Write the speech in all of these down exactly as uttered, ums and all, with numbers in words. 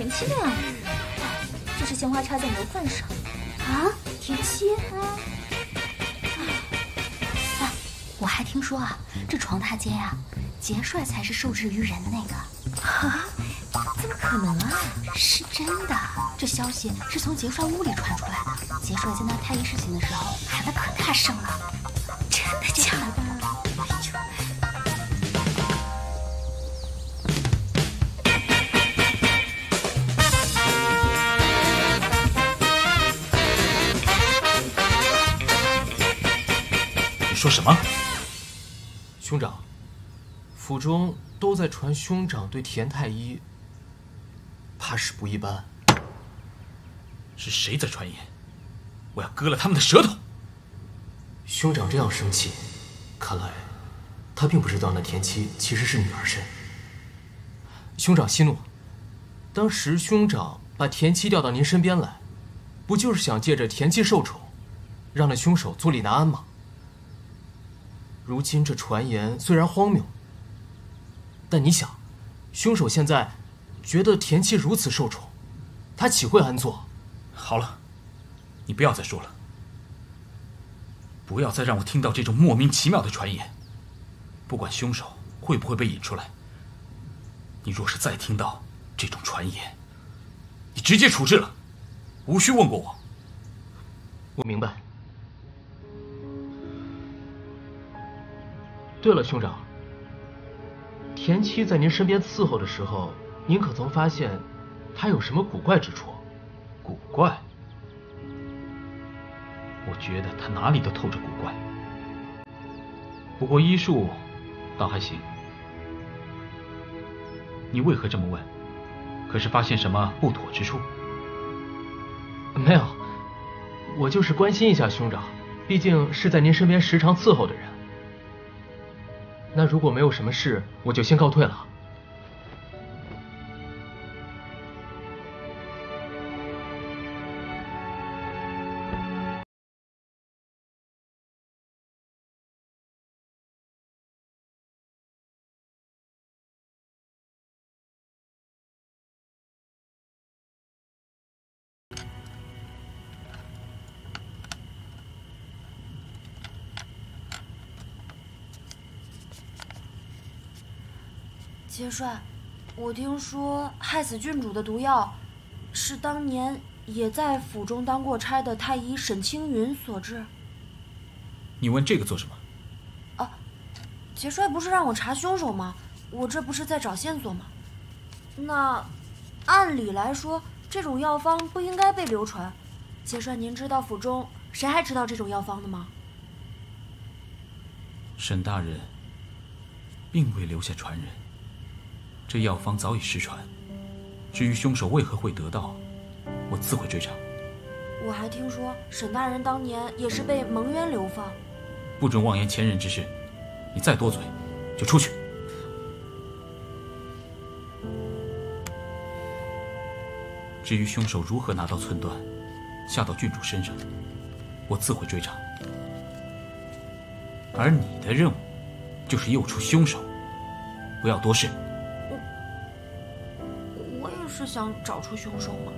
田七那样的人，这是鲜花插在牛粪上。啊，田七啊！哎，我还听说啊，这床榻间呀、啊，杰帅才是受制于人的那个。啊？怎么可能啊？是真的，这消息是从杰帅屋里传出来的。杰帅在那太医事情的时候喊得可大声了。真的假的？ 说什么？兄长，府中都在传兄长对田太医，怕是不一般。是谁在传言？我要割了他们的舌头！兄长这样生气，看来他并不知道那田七其实是女儿身。兄长息怒，当时兄长把田七调到您身边来，不就是想借着田七受宠，让那凶手坐立难安吗？ 如今这传言虽然荒谬，但你想，凶手现在觉得田七如此受宠，他岂会安坐？好了，你不要再说了，不要再让我听到这种莫名其妙的传言。不管凶手会不会被引出来，你若是再听到这种传言，你直接处置了，无需问过我。我明白。 对了，兄长，田七在您身边伺候的时候，您可曾发现他有什么古怪之处？古怪？我觉得他哪里都透着古怪。不过医术倒还行。你为何这么问？可是发现什么不妥之处？没有，我就是关心一下兄长，毕竟是在您身边时常伺候的人。 那如果没有什么事，我就先告退了。杰帅，我听说害死郡主的毒药，是当年也在府中当过差的太医沈青云所制。你问这个做什么？啊，杰帅不是让我查凶手吗？我这不是在找线索吗？那，按理来说这种药方不应该被流传。杰帅，您知道府中谁还知道这种药方的吗？沈大人，并未留下传人。 这药方早已失传，至于凶手为何会得到，我自会追查。我还听说沈大人当年也是被蒙冤流放，不准妄言前人之事，你再多嘴，就出去。至于凶手如何拿到寸断，下到郡主身上，我自会追查。而你的任务，就是诱出凶手，不要多事。 是想找出凶手吗？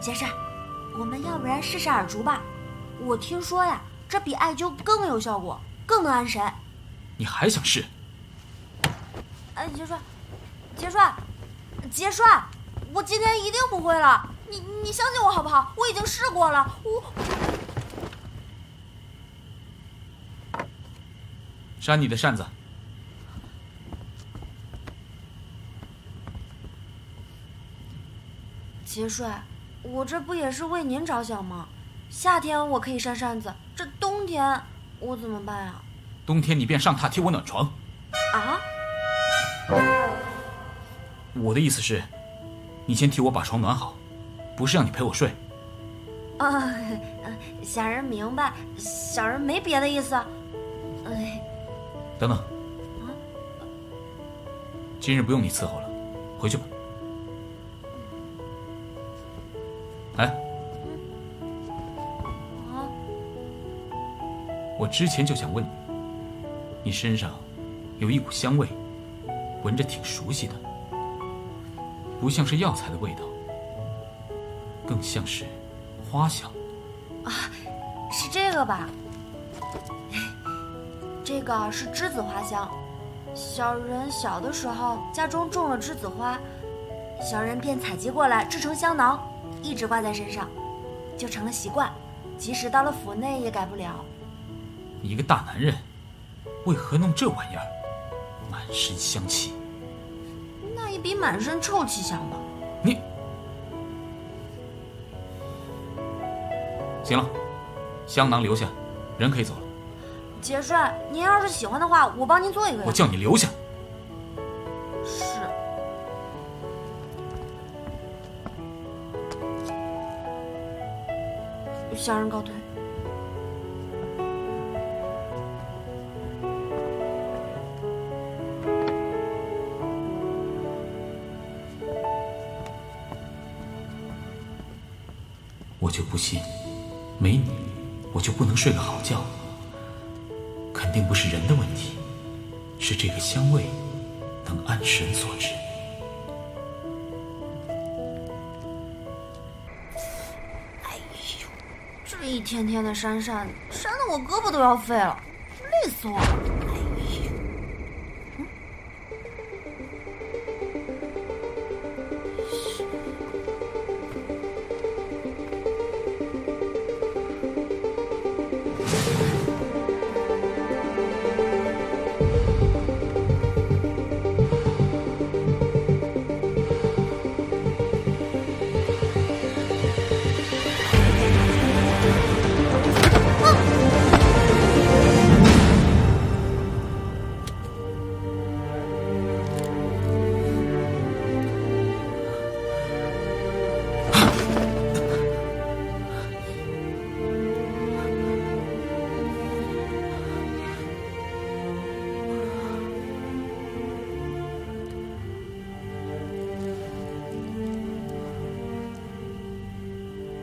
杰帅，我们要不然试试耳烛吧？我听说呀，这比艾灸更有效果，更能安神。你还想试？哎，杰帅，杰帅，杰帅，我今天一定不会了。你你相信我好不好？我已经试过了。我扇你的扇子。 杰帅，我这不也是为您着想吗？夏天我可以扇扇子，这冬天我怎么办呀？冬天你便上榻替我暖床。啊！我的意思是，你先替我把床暖好，不是让你陪我睡。啊，小人明白，小人没别的意思。哎，等等，啊，今日不用你伺候了，回去吧。 哎，我之前就想问你，你身上有一股香味，闻着挺熟悉的，不像是药材的味道，更像是花香。啊，是这个吧？这个是栀子花香。小人小的时候家中种了栀子花，小人便采集过来制成香囊，一直挂在身上，就成了习惯。即使到了府内也改不了。你一个大男人，为何弄这玩意儿？ 满身香气，那也比满身臭气香吧。你，行了，香囊留下，人可以走了。杰帅，您要是喜欢的话，我帮您做一个呀。我叫你留下。是。小人告退。 我就不信，没你我就不能睡个好觉。肯定不是人的问题，是这个香味能安神所致。哎呦，这一天天的扇扇，扇得我胳膊都要废了，累死我了。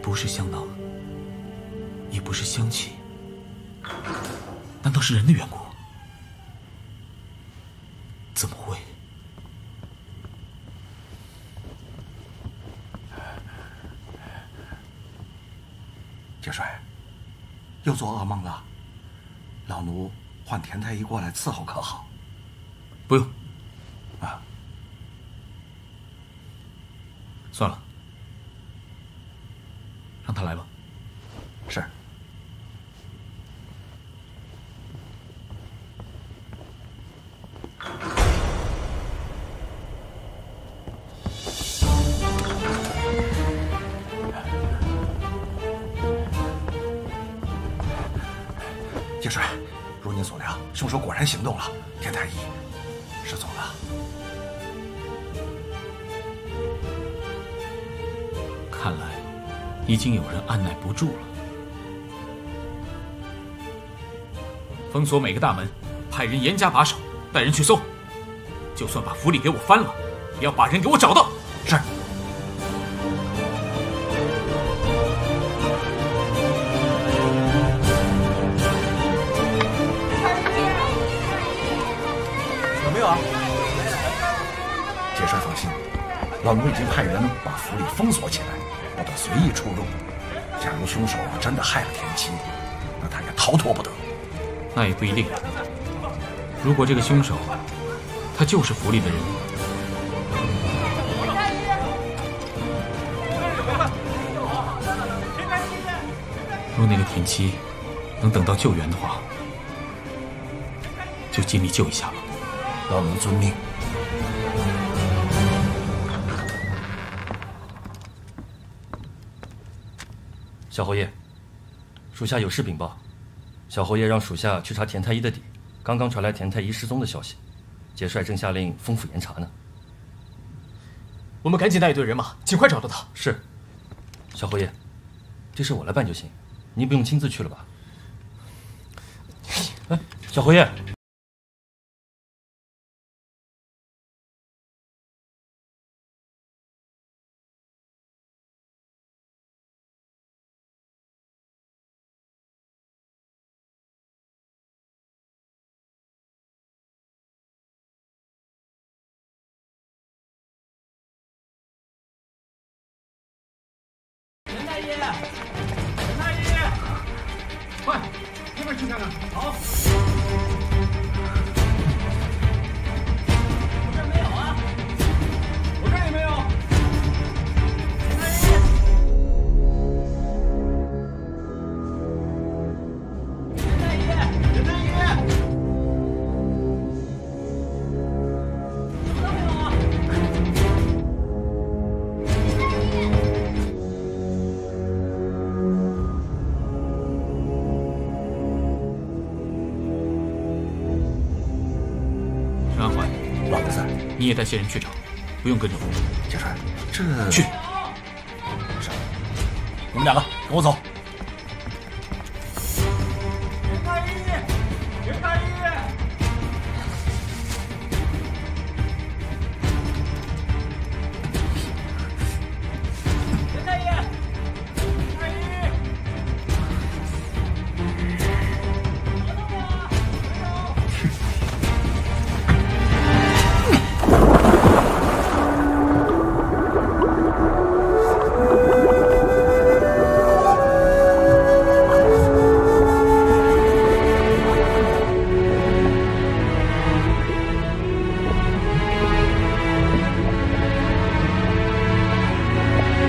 不是香囊，也不是香气，难道是人的缘故？怎么会？杰帅，又做噩梦了。老奴唤田太医过来伺候可好？不用。啊，算了。 让他来吧。是。杰帅，如您所料，凶手果然行动了。田太医失踪了。看来。 已经有人按耐不住了，封锁每个大门，派人严加把守，带人去搜，就算把府里给我翻了，也要把人给我找到。是。 老奴已经派人把府里封锁起来，不得随意出入。假如凶手真的害了田七，那他也逃脱不得。那也不一定。如果这个凶手他就是府里的人，若那个田七能等到救援的话，就尽力救一下吧。老奴遵命。 小侯爷，属下有事禀报。小侯爷让属下去查田太医的底，刚刚传来田太医失踪的消息，杰帅正下令封府严查呢。我们赶紧带一队人马，尽快找到他。是，小侯爷，这事我来办就行，您不用亲自去了吧？哎，小侯爷。爷，沈大爷，快，一会儿去看看。好。我这没有啊，我这也没有。沈大爷，沈大爷，沈大爷，怎么都没有啊？沈大爷。 你也带些人去找，不用跟着我。贾川，这去。我们两个跟我走。